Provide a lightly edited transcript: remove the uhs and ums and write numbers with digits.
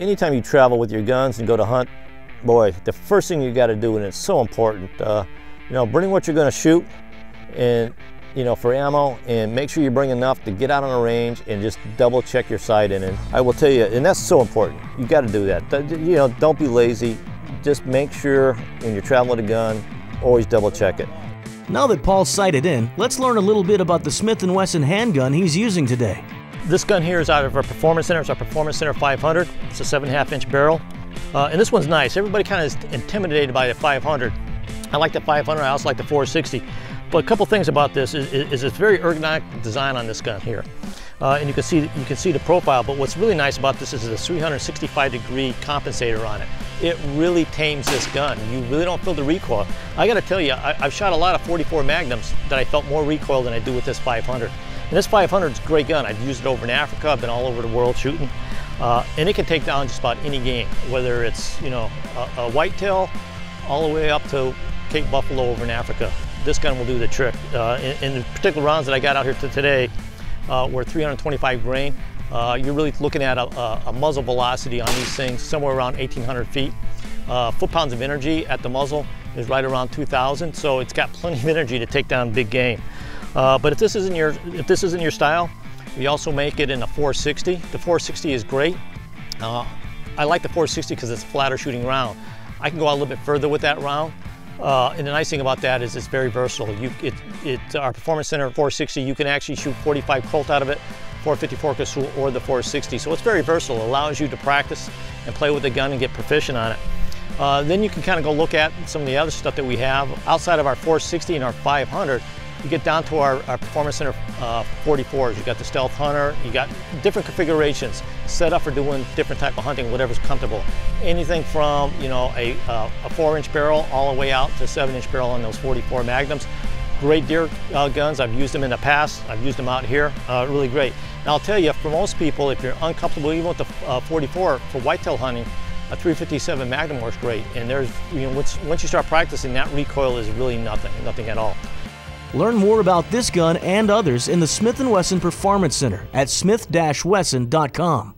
Anytime you travel with your guns and go to hunt, boy, the first thing you got to do, and it's so important, bring what you're going to shoot, and for ammo, and make sure you bring enough to get out on a range and just double check your sight in it. I will tell you, and that's so important. You got to do that. Don't be lazy. Just make sure when you're traveling with a gun, always double check it. Now that Paul's sighted in, let's learn a little bit about the Smith & Wesson handgun he's using today. This gun here is out of our Performance Center. It's our Performance Center 500. It's a 7.5-inch barrel. And this one's nice. Everybody kind of is intimidated by the 500. I like the 500. I also like the 460. But a couple things about this is it's very ergonomic design on this gun here. And you can see the profile. But what's really nice about this is the 365-degree compensator on it. It really tames this gun. You really don't feel the recoil. I got to tell you, I've shot a lot of 44 Magnums that I felt more recoil than I do with this 500. And this 500 is a great gun. I've used it over in Africa. I've been all over the world shooting. And it can take down just about any game, whether it's, a whitetail all the way up to Cape Buffalo over in Africa. This gun will do the trick. In the particular rounds that I got out here today were 325 grain. You're really looking at a muzzle velocity on these things somewhere around 1,800 feet. Foot-pounds of energy at the muzzle is right around 2,000, so it's got plenty of energy to take down big game. But if this isn't your style, we also make it in a 460. The 460 is great. I like the 460 because it's a flatter shooting round. I can go out a little bit further with that round. And the nice thing about that is it's very versatile. Our Performance Center 460, you can actually shoot 45 Colt out of it, 454 Casull, or the 460. So it's very versatile. It allows you to practice and play with the gun and get proficient on it. Then you can kind of go look at some of the other stuff that we have outside of our 460 and our 500. You get down to our Performance Center 44s. You got the Stealth Hunter. You got different configurations set up for doing different type of hunting, whatever's comfortable. Anything from a 4-inch barrel all the way out to 7-inch barrel on those 44 Magnums. Great deer guns. I've used them in the past. I've used them out here. Really great. And I'll tell you, for most people, if you're uncomfortable even with the 44 for whitetail hunting, a 357 Magnum works great. And there's once you start practicing, that recoil is really nothing at all. Learn more about this gun and others in the Smith & Wesson Performance Center at smith-wesson.com.